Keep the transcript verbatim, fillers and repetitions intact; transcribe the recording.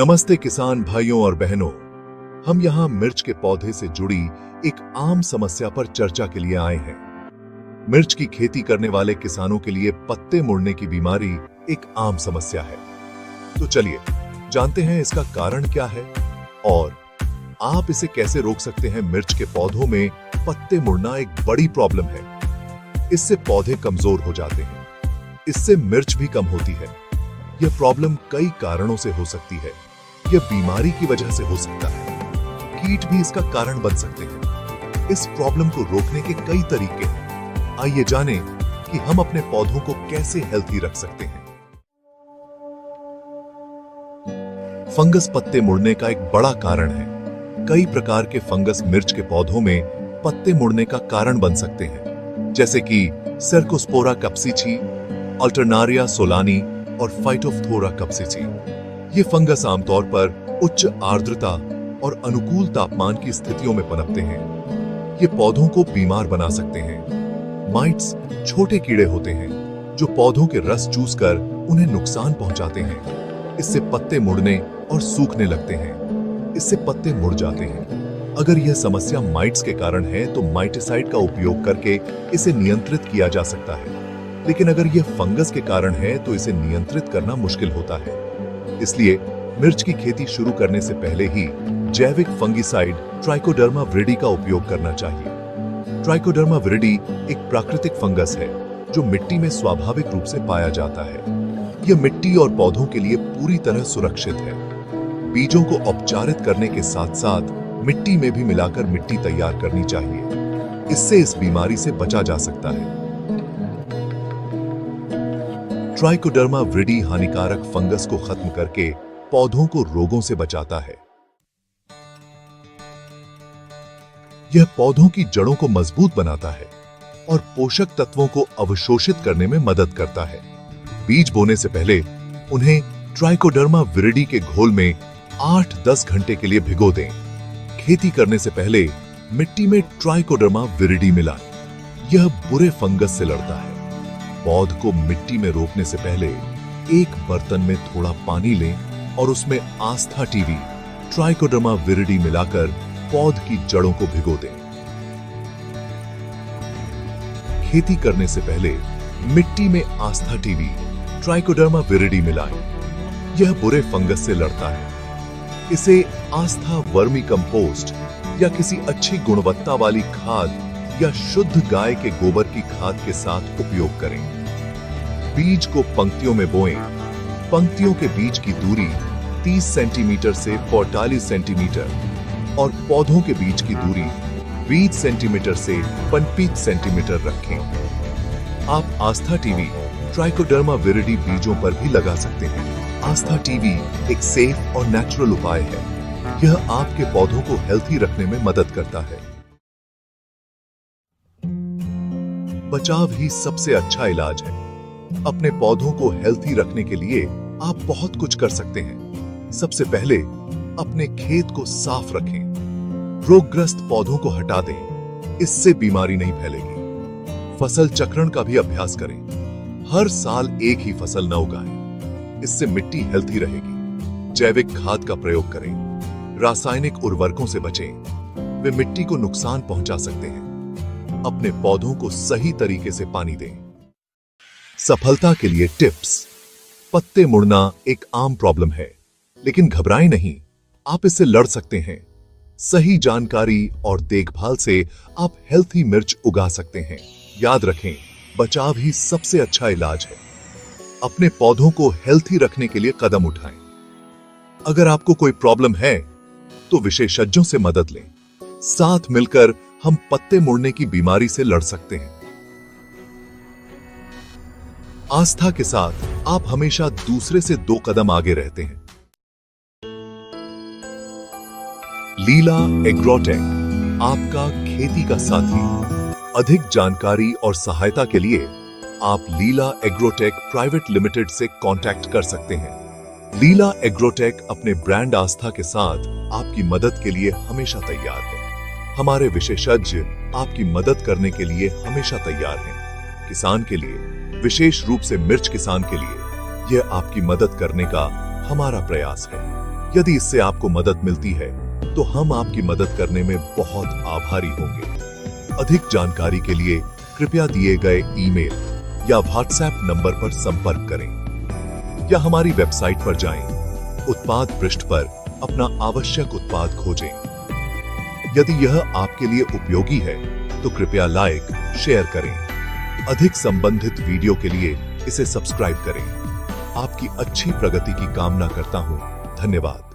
नमस्ते किसान भाइयों और बहनों, हम यहाँ मिर्च के पौधे से जुड़ी एक आम समस्या पर चर्चा के लिए आए हैं। मिर्च की खेती करने वाले किसानों के लिए पत्ते मुड़ने की बीमारी एक आम समस्या है। तो चलिए जानते हैं इसका कारण क्या है और आप इसे कैसे रोक सकते हैं। मिर्च के पौधों में पत्ते मुड़ना एक बड़ी प्रॉब्लम है। इससे पौधे कमजोर हो जाते हैं, इससे मिर्च भी कम होती है। यह प्रॉब्लम कई कारणों से हो सकती है। यह बीमारी की वजह से हो सकता है, कीट भी इसका कारण बन सकते हैं। इस प्रॉब्लम को रोकने के कई तरीके हैं। आइए जानें कि हम अपने पौधों को कैसे हेल्थी रख सकते हैं। फंगस पत्ते मुड़ने का एक बड़ा कारण है। कई प्रकार के फंगस मिर्च के पौधों में पत्ते मुड़ने का कारण बन सकते हैं, जैसे कि सर्कोस्पोरा कैप्सिची, अल्टरनारिया सोलानी और फाइटोफ्थोरा कैप्सिची। ये फंगस आमतौर पर उच्च आर्द्रता और अनुकूल तापमान की स्थितियों में पनपते हैं। ये पौधों को बीमार बना सकते हैं। माइट्स छोटे कीड़े होते हैं जो पौधों के रस चूसकर उन्हें नुकसान पहुंचाते हैं। इससे पत्ते मुड़ने और सूखने लगते हैं। इससे पत्ते मुड़ जाते हैं। अगर यह समस्या माइट्स के कारण है तो माइटिसाइड का उपयोग करके इसे नियंत्रित किया जा सकता है, लेकिन अगर यह फंगस के कारण है तो इसे नियंत्रित करना मुश्किल होता है। इसलिए मिर्च की खेती शुरू करने से पहले ही जैविक फंगिसाइड ट्राइकोडर्मा विरिडी का उपयोग करना चाहिए। ट्राइकोडर्मा विरिडी एक प्राकृतिक फंगस है जो मिट्टी में स्वाभाविक रूप से पाया जाता है। यह मिट्टी और पौधों के लिए पूरी तरह सुरक्षित है। बीजों को उपचारित करने के साथ साथ मिट्टी में भी मिलाकर मिट्टी तैयार करनी चाहिए। इससे इस बीमारी से बचा जा सकता है। ट्राइकोडर्मा विरिडी हानिकारक फंगस को खत्म करके पौधों को रोगों से बचाता है। यह पौधों की जड़ों को मजबूत बनाता है और पोषक तत्वों को अवशोषित करने में मदद करता है। बीज बोने से पहले उन्हें ट्राइकोडर्मा विरिडी के घोल में आठ से दस घंटे के लिए भिगो दें। खेती करने से पहले मिट्टी में ट्राइकोडर्मा विरिडी मिलाएं। यह बुरे फंगस से लड़ता है। पौध को मिट्टी में रोपने से पहले एक बर्तन में थोड़ा पानी लें और उसमें आस्था टीवी ट्राइकोडर्मा विरिडी मिलाकर पौध की जड़ों को भिगो दें। खेती करने से पहले मिट्टी में आस्था टीवी ट्राइकोडर्मा विरिडी मिलाएं। यह बुरे फंगस से लड़ता है। इसे आस्था वर्मी कंपोस्ट या किसी अच्छी गुणवत्ता वाली खाद या शुद्ध गाय के गोबर की खाद के साथ उपयोग करें। बीज को पंक्तियों में बोएं। पंक्तियों के बीच की दूरी तीस सेंटीमीटर से पैंतालीस सेंटीमीटर और पौधों के बीच की दूरी बीस सेंटीमीटर से पैंतीस सेंटीमीटर रखें। आप आस्था टीवी ट्राइकोडर्मा विरिडी बीजों पर भी लगा सकते हैं। आस्था टीवी एक सेफ और नेचुरल उपाय है। यह आपके पौधों को हेल्थी रखने में मदद करता है। बचाव ही सबसे अच्छा इलाज है। अपने पौधों को हेल्थी रखने के लिए आप बहुत कुछ कर सकते हैं। सबसे पहले अपने खेत को साफ रखें। रोगग्रस्त पौधों को हटा दें। इससे बीमारी नहीं फैलेगी। फसल चक्रण का भी अभ्यास करें। हर साल एक ही फसल न उगाएं। इससे मिट्टी हेल्थी रहेगी। जैविक खाद का प्रयोग करें। रासायनिक उर्वरकों से बचें, वे मिट्टी को नुकसान पहुंचा सकते हैं। अपने पौधों को सही तरीके से पानी दें। सफलता के लिए टिप्स। पत्ते मुड़ना एक आम प्रॉब्लम है, लेकिन घबराएं नहीं, आप इससे लड़ सकते हैं। सही जानकारी और देखभाल से आप हेल्थी मिर्च उगा सकते हैं। याद रखें, बचाव ही सबसे अच्छा इलाज है। अपने पौधों को हेल्थी रखने के लिए कदम उठाएं। अगर आपको कोई प्रॉब्लम है तो विशेषज्ञों से मदद लें। साथ मिलकर हम पत्ते मुड़ने की बीमारी से लड़ सकते हैं। आस्था के साथ आप हमेशा दूसरे से दो कदम आगे रहते हैं। लीला एग्रोटेक आपका खेती का साथी। अधिक जानकारी और सहायता के लिए आप लीला एग्रोटेक प्राइवेट लिमिटेड से कांटेक्ट कर सकते हैं। लीला एग्रोटेक अपने ब्रांड आस्था के साथ आपकी मदद के लिए हमेशा तैयार है। हमारे विशेषज्ञ आपकी मदद करने के लिए हमेशा तैयार हैं। किसान के लिए, विशेष रूप से मिर्च किसान के लिए, यह आपकी मदद करने का हमारा प्रयास है। यदि इससे आपको मदद मिलती है तो हम आपकी मदद करने में बहुत आभारी होंगे। अधिक जानकारी के लिए कृपया दिए गए ईमेल या व्हाट्सएप नंबर पर संपर्क करें या हमारी वेबसाइट पर जाएं। उत्पाद पृष्ठ पर अपना आवश्यक उत्पाद खोजें। यदि यह आपके लिए उपयोगी है तो कृपया लाइक शेयर करें। अधिक संबंधित वीडियो के लिए इसे सब्सक्राइब करें। आपकी अच्छी प्रगति की कामना करता हूं। धन्यवाद।